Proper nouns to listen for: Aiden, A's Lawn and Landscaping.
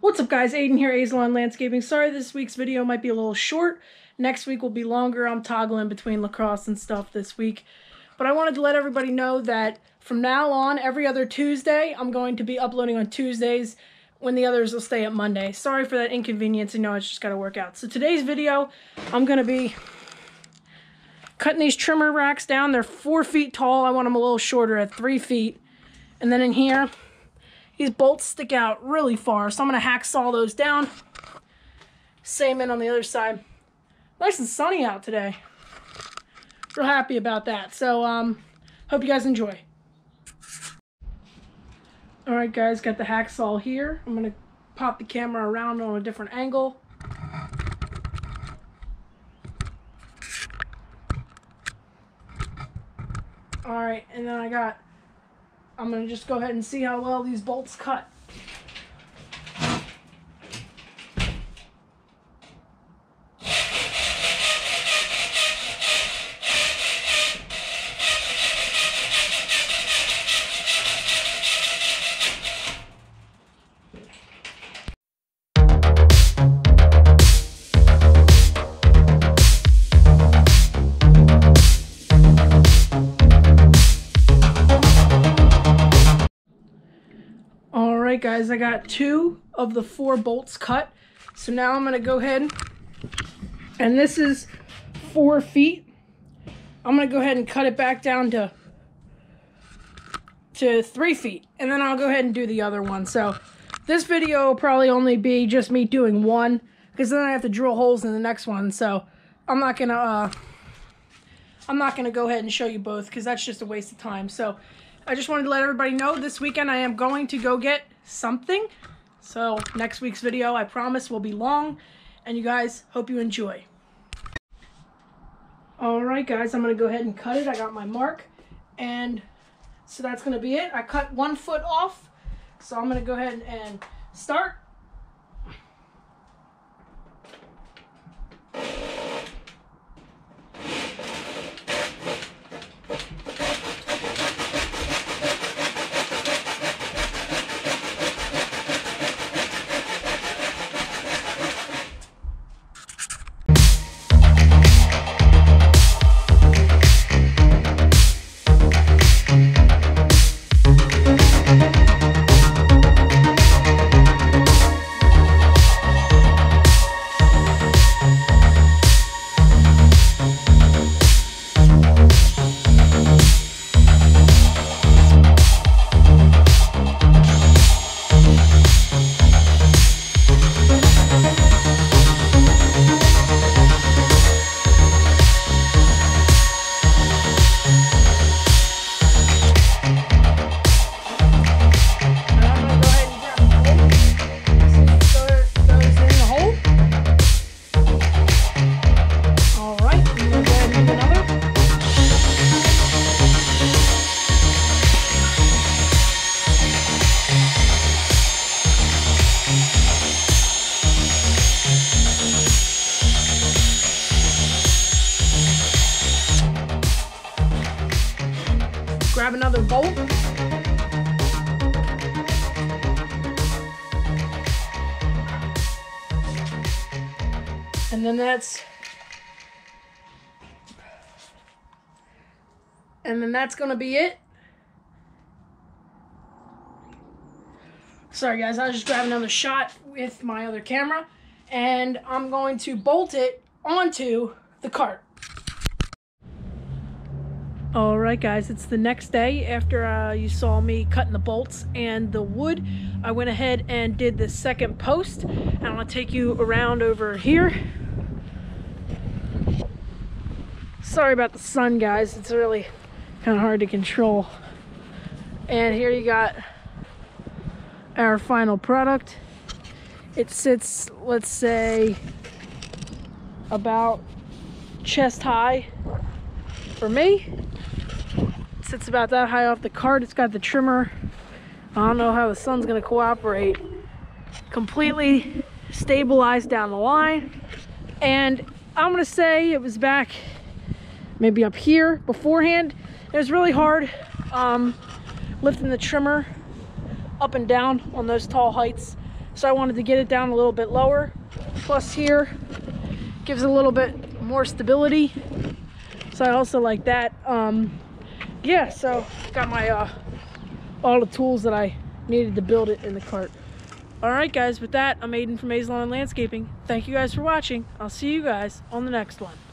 What's up, guys? Aiden here, A's Lawn and Landscaping. Sorry this week's video might be a little short. Next week will be longer. I'm toggling between lacrosse and stuff this week. But I wanted to let everybody know that from now on, every other Tuesday, I'm going to be uploading on Tuesdays when the others will stay at Monday. Sorry for that inconvenience. You know, I just got to work out. So today's video, I'm going to be cutting these trimmer racks down. They're 4 feet tall. I want them a little shorter at 3 feet. And then in here, these bolts stick out really far, so I'm going to hacksaw those down. Same in on the other side. Nice and sunny out today. Real happy about that. So, hope you guys enjoy. Alright guys, got the hacksaw here. I'm going to pop the camera around on a different angle. Alright, and then I'm going to just go ahead and see how well these bolts cut. Alright guys, I got 2 of the 4 bolts cut, so now I'm going to go ahead, and this is 4 feet, I'm going to go ahead and cut it back down to 3 feet, and then I'll go ahead and do the other one. So this video will probably only be just me doing one, because then I have to drill holes in the next one, so I'm not going to go ahead and show you both, because that's just a waste of time. So I just wanted to let everybody know this weekend I am going to go get something. So next week's video, I promise, will be long, and you guys, hope you enjoy. Alright guys, I'm going to go ahead and cut it. I got my mark, and so that's going to be it. I cut 1 foot off, so I'm going to go ahead and start. Grab another bolt. And then that's gonna be it. Sorry guys, I just grabbed another shot with my other camera, and I'm going to bolt it onto the cart. Alright guys, it's the next day after you saw me cutting the bolts and the wood. I went ahead and did the second post, and I'm going to take you around over here. Sorry about the sun guys, it's really kind of hard to control. And here you got our final product. It sits, let's say, about chest high for me. Sits about that high off the cart. It's got the trimmer. I don't know how the sun's going to cooperate. Completely stabilized down the line. And I'm going to say it was back maybe up here beforehand. It was really hard lifting the trimmer up and down on those tall heights. So I wanted to get it down a little bit lower. Plus here gives a little bit more stability. So I also like that. Yeah, so got my all the tools that I needed to build it in the cart. Alright guys, with that, I'm Aiden from A's Lawn and Landscaping. Thank you guys for watching. I'll see you guys on the next one.